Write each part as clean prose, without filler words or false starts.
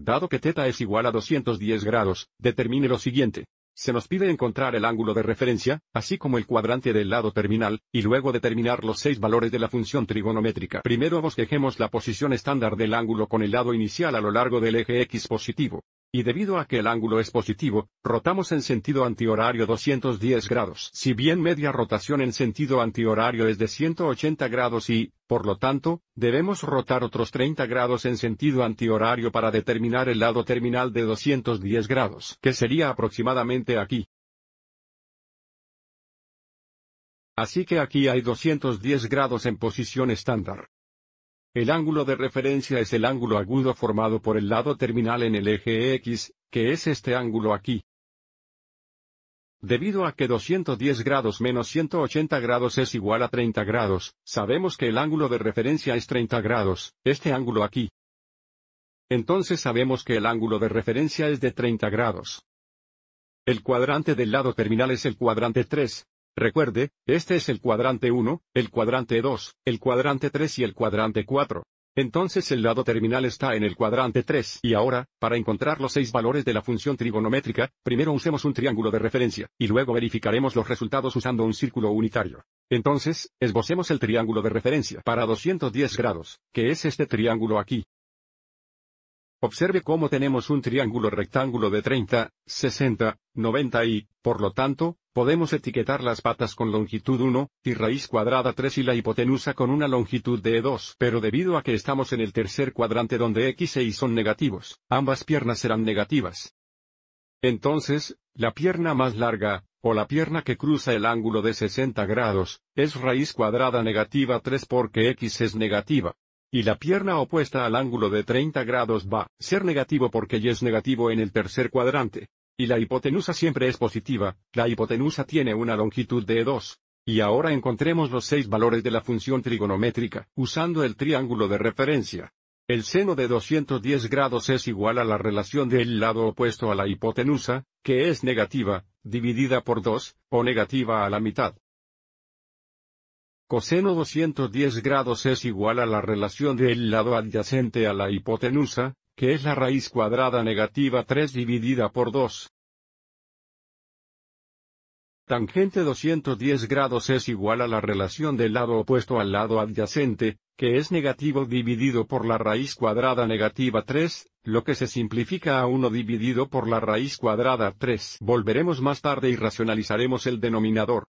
Dado que θ es igual a 210 grados, determine lo siguiente. Se nos pide encontrar el ángulo de referencia, así como el cuadrante del lado terminal, y luego determinar los 6 valores de la función trigonométrica. Primero bosquejemos la posición estándar del ángulo con el lado inicial a lo largo del eje X positivo. Y debido a que el ángulo es positivo, rotamos en sentido antihorario 210 grados. Si bien media rotación en sentido antihorario es de 180 grados y, por lo tanto, debemos rotar otros 30 grados en sentido antihorario para determinar el lado terminal de 210 grados, que sería aproximadamente aquí. Así que aquí hay 210 grados en posición estándar. El ángulo de referencia es el ángulo agudo formado por el lado terminal en el eje X, que es este ángulo aquí. Debido a que 210 grados menos 180 grados es igual a 30 grados, sabemos que el ángulo de referencia es 30 grados, este ángulo aquí. Entonces sabemos que el ángulo de referencia es de 30 grados. El cuadrante del lado terminal es el cuadrante 3. Recuerde, este es el cuadrante 1, el cuadrante 2, el cuadrante 3 y el cuadrante 4. Entonces el lado terminal está en el cuadrante 3. Y ahora, para encontrar los 6 valores de la función trigonométrica, primero usemos un triángulo de referencia, y luego verificaremos los resultados usando un círculo unitario. Entonces, esbocemos el triángulo de referencia para 210 grados, que es este triángulo aquí. Observe cómo tenemos un triángulo rectángulo de 30, 60, 90 y, por lo tanto, podemos etiquetar las patas con longitud 1, y raíz cuadrada 3 y la hipotenusa con una longitud de 2. Pero debido a que estamos en el tercer cuadrante donde x e y son negativos, ambas piernas serán negativas. Entonces, la pierna más larga, o la pierna que cruza el ángulo de 60 grados, es raíz cuadrada negativa 3 porque x es negativa. Y la pierna opuesta al ángulo de 30 grados va a ser negativo porque y es negativo en el tercer cuadrante. Y la hipotenusa siempre es positiva, la hipotenusa tiene una longitud de 2. Y ahora encontremos los 6 valores de la función trigonométrica, usando el triángulo de referencia. El seno de 210 grados es igual a la relación del lado opuesto a la hipotenusa, que es negativa, dividida por 2, o negativa a la mitad. Coseno 210 grados es igual a la relación del lado adyacente a la hipotenusa, que es la raíz cuadrada negativa 3 dividida por 2. Tangente 210 grados es igual a la relación del lado opuesto al lado adyacente, que es negativo dividido por la raíz cuadrada negativa 3, lo que se simplifica a 1 dividido por la raíz cuadrada 3. Volveremos más tarde y racionalizaremos el denominador.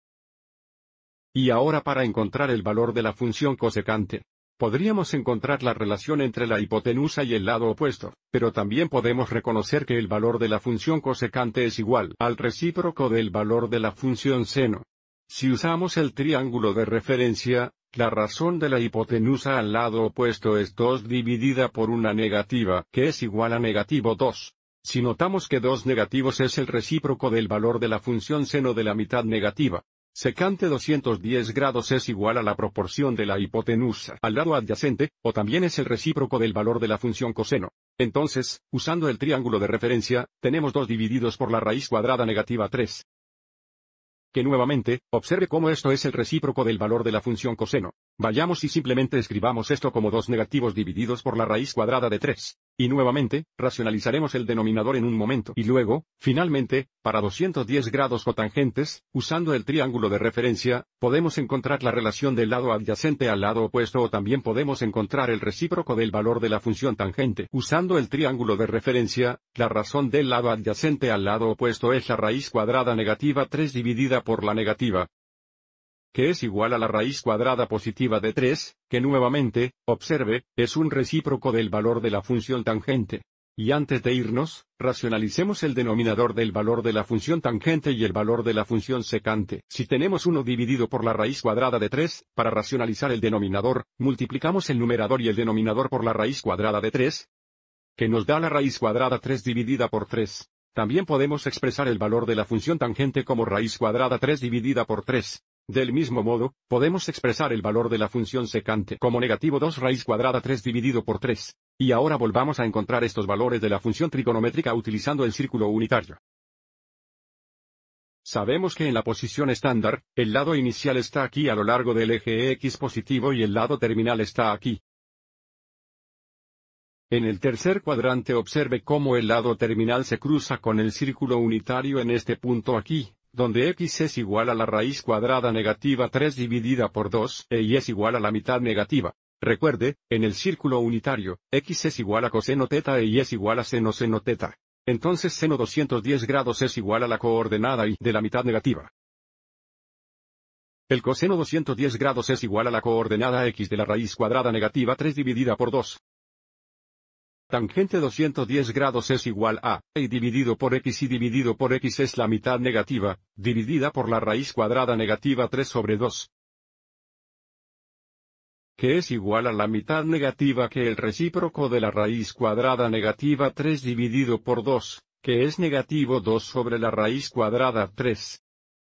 Y ahora para encontrar el valor de la función cosecante. Podríamos encontrar la relación entre la hipotenusa y el lado opuesto, pero también podemos reconocer que el valor de la función cosecante es igual al recíproco del valor de la función seno. Si usamos el triángulo de referencia, la razón de la hipotenusa al lado opuesto es 2 dividida por una negativa, que es igual a negativo 2. Si notamos que 2 negativos es el recíproco del valor de la función seno de la mitad negativa. Secante 210 grados es igual a la proporción de la hipotenusa al lado adyacente, o también es el recíproco del valor de la función coseno. Entonces, usando el triángulo de referencia, tenemos 2 divididos por la raíz cuadrada negativa 3. Que nuevamente, observe cómo esto es el recíproco del valor de la función coseno. Vayamos y simplemente escribamos esto como 2 negativos divididos por la raíz cuadrada de 3. Y nuevamente, racionalizaremos el denominador en un momento. Y luego, finalmente, para 210 grados cotangentes, usando el triángulo de referencia, podemos encontrar la relación del lado adyacente al lado opuesto o también podemos encontrar el recíproco del valor de la función tangente. Usando el triángulo de referencia, la razón del lado adyacente al lado opuesto es la raíz cuadrada negativa 3 dividida por la negativa, que es igual a la raíz cuadrada positiva de 3, que nuevamente, observe, es un recíproco del valor de la función tangente. Y antes de irnos, racionalicemos el denominador del valor de la función tangente y el valor de la función secante. Si tenemos 1 dividido por la raíz cuadrada de 3, para racionalizar el denominador, multiplicamos el numerador y el denominador por la raíz cuadrada de 3, que nos da la raíz cuadrada 3 dividida por 3. También podemos expresar el valor de la función tangente como raíz cuadrada 3 dividida por 3. Del mismo modo, podemos expresar el valor de la función secante como negativo 2 raíz cuadrada 3 dividido por 3. Y ahora volvamos a encontrar estos valores de la función trigonométrica utilizando el círculo unitario. Sabemos que en la posición estándar, el lado inicial está aquí a lo largo del eje X positivo y el lado terminal está aquí. En el tercer cuadrante observe cómo el lado terminal se cruza con el círculo unitario en este punto aquí, donde x es igual a la raíz cuadrada negativa 3 dividida por 2 e y es igual a la mitad negativa. Recuerde, en el círculo unitario, x es igual a coseno teta e y es igual a seno seno teta. Entonces seno 210 grados es igual a la coordenada y de la mitad negativa. El coseno 210 grados es igual a la coordenada x de la raíz cuadrada negativa 3 dividida por 2. Tangente 210 grados es igual a y dividido por x y dividido por x es la mitad negativa, dividida por la raíz cuadrada negativa 3 sobre 2. Que es igual a la mitad negativa que el recíproco de la raíz cuadrada negativa 3 dividido por 2, que es negativo 2 sobre la raíz cuadrada 3.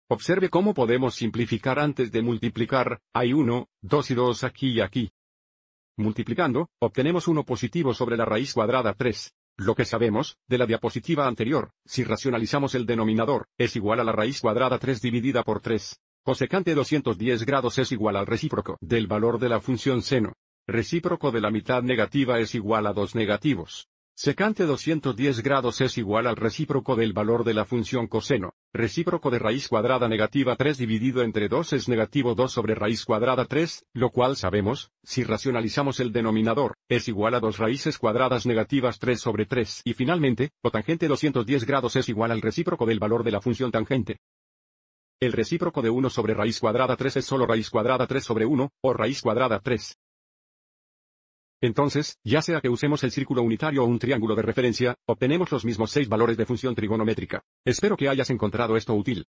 Observe cómo podemos simplificar antes de multiplicar, hay 1, 2 y 2 aquí y aquí. Multiplicando, obtenemos 1 positivo sobre la raíz cuadrada 3. Lo que sabemos, de la diapositiva anterior, si racionalizamos el denominador, es igual a la raíz cuadrada 3 dividida por 3. Cosecante 210 grados es igual al recíproco del valor de la función seno. Recíproco de la mitad negativa es igual a 2 negativos. Secante 210 grados es igual al recíproco del valor de la función coseno. Recíproco de raíz cuadrada negativa 3 dividido entre 2 es negativo 2 sobre raíz cuadrada 3, lo cual sabemos, si racionalizamos el denominador, es igual a 2 raíces cuadradas negativas 3 sobre 3. Y finalmente, cotangente 210 grados es igual al recíproco del valor de la función tangente. El recíproco de 1 sobre raíz cuadrada 3 es solo raíz cuadrada 3 sobre 1, o raíz cuadrada 3. Entonces, ya sea que usemos el círculo unitario o un triángulo de referencia, obtenemos los mismos 6 valores de función trigonométrica. Espero que hayas encontrado esto útil.